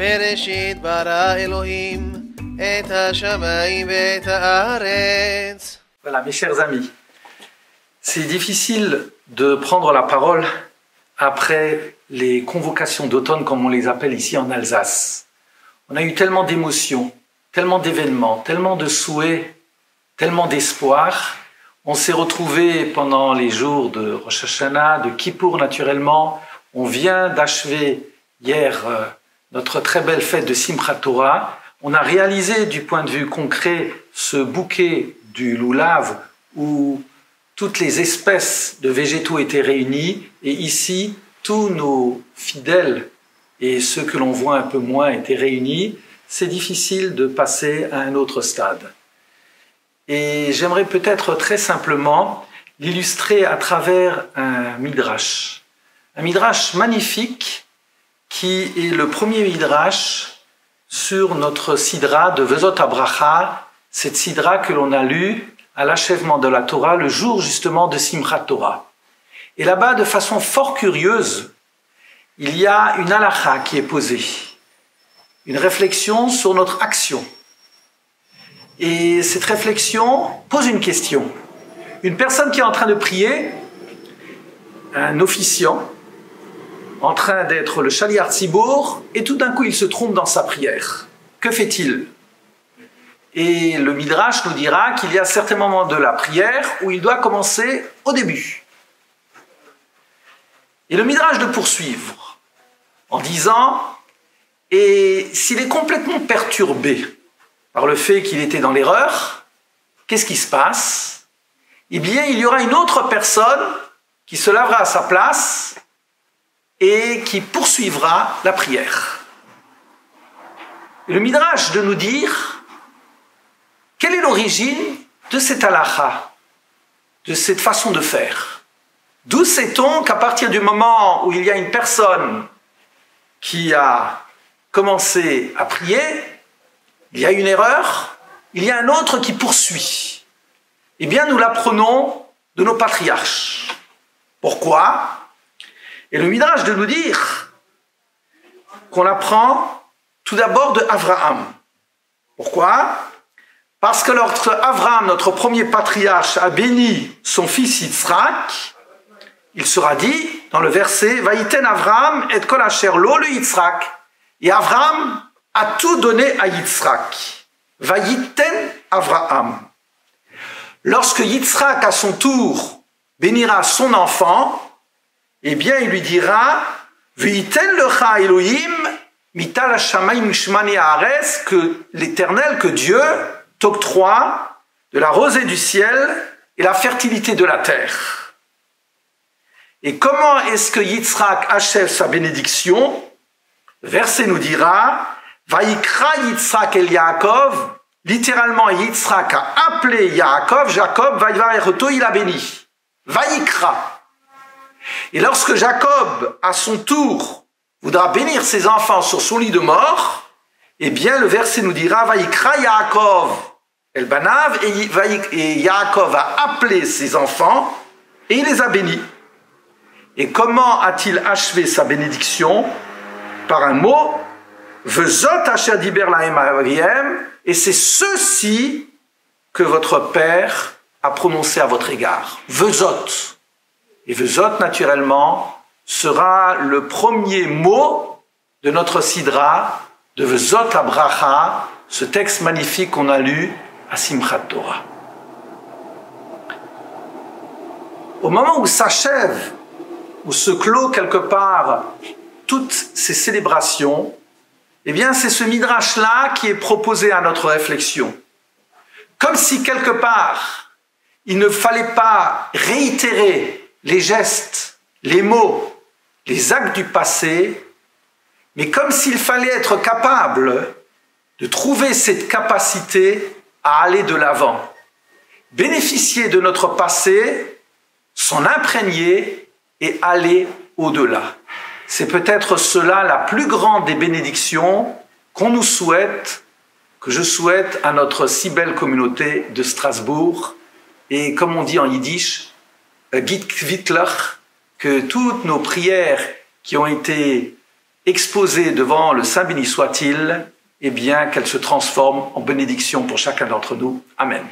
Bereshit bara Elohim et hashamayim et haaretz. Voilà, mes chers amis, c'est difficile de prendre la parole après les convocations d'automne, comme on les appelle ici en Alsace. On a eu tellement d'émotions, tellement d'événements, tellement de souhaits, tellement d'espoir. On s'est retrouvés pendant les jours de Rosh Hashanah, de Kippour naturellement. On vient d'achever hier notre très belle fête de Simchat Torah. On a réalisé du point de vue concret ce bouquet du loulav où toutes les espèces de végétaux étaient réunies, et ici, tous nos fidèles et ceux que l'on voit un peu moins étaient réunis. C'est difficile de passer à un autre stade. Et j'aimerais peut-être très simplement l'illustrer à travers un midrash magnifique qui est le premier midrash sur notre sidra de Vezot Abracha, cette sidra que l'on a lue à l'achèvement de la Torah, le jour justement de Simchat Torah. Et là-bas, de façon fort curieuse, il y a une halakha qui est posée, une réflexion sur notre action. Et cette réflexion pose une question. Une personne qui est en train de prier, un officiant, en train d'être le chaliard cibour, et tout d'un coup il se trompe dans sa prière. Que fait-il ? Et le midrash nous dira qu'il y a certains moments de la prière où il doit commencer au début. Et le midrash de poursuivre en disant « Et s'il est complètement perturbé par le fait qu'il était dans l'erreur, qu'est-ce qui se passe? Eh bien, il y aura une autre personne qui se lavera à sa place et qui poursuivra la prière. » Et le midrash de nous dire: quelle est l'origine de cette halakha, de cette façon de faire? D'où sait-on qu'à partir du moment où il y a une personne qui a commencé à prier, il y a une erreur, il y a un autre qui poursuit? Eh bien, nous l'apprenons de nos patriarches. Pourquoi? Et le midrash de nous dire qu'on l'apprend tout d'abord de Avraham. Pourquoi? Parce que lorsque Avraham, notre premier patriarche, a béni son fils Yitzhak, il sera dit dans le verset « Vaïten Avraham et kol asher lo le Yitzhak » et Avraham a tout donné à Yitzhak. « Vaïten Avraham » Lorsque Yitzhak, à son tour, bénira son enfant, eh bien il lui dira « Veïten lecha Elohim mital hashamayim shmane haaretz » que l'Éternel, que Dieu, t'octroie de la rosée du ciel et la fertilité de la terre. Et comment est-ce que Yitzhak achève sa bénédiction? Le verset nous dira « Vaikra Yitzhak el Yaakov » Littéralement, Yitzhak a appelé Yaakov, Jacob, Vaïvareto, il a béni. Vaikra. Et lorsque Jacob, à son tour, voudra bénir ses enfants sur son lit de mort, eh bien, le verset nous dira « Vaikra Yaakov el banav » et Yaakov a appelé ses enfants et il les a bénis. Et comment a-t-il achevé sa bénédiction? Par un mot « Vezot Achadiber » et c'est ceci que votre père a prononcé à votre égard. « Vezot » et « Vezot » naturellement sera le premier mot de notre sidra de Vezot Abracha, ce texte magnifique qu'on a lu à Simchat Torah. Au moment où s'achève, où se clôt quelque part toutes ces célébrations, eh bien c'est ce midrash-là qui est proposé à notre réflexion. Comme si quelque part, il ne fallait pas réitérer les gestes, les mots, les actes du passé, mais comme s'il fallait être capable de trouver cette capacité à aller de l'avant, bénéficier de notre passé, s'en imprégner et aller au-delà. C'est peut-être cela la plus grande des bénédictions qu'on nous souhaite, que je souhaite à notre si belle communauté de Strasbourg. Et comme on dit en yiddish, Guy Wittler, que toutes nos prières qui ont été exposée devant le Saint béni soit-il, eh bien qu'elle se transforme en bénédiction pour chacun d'entre nous. Amen.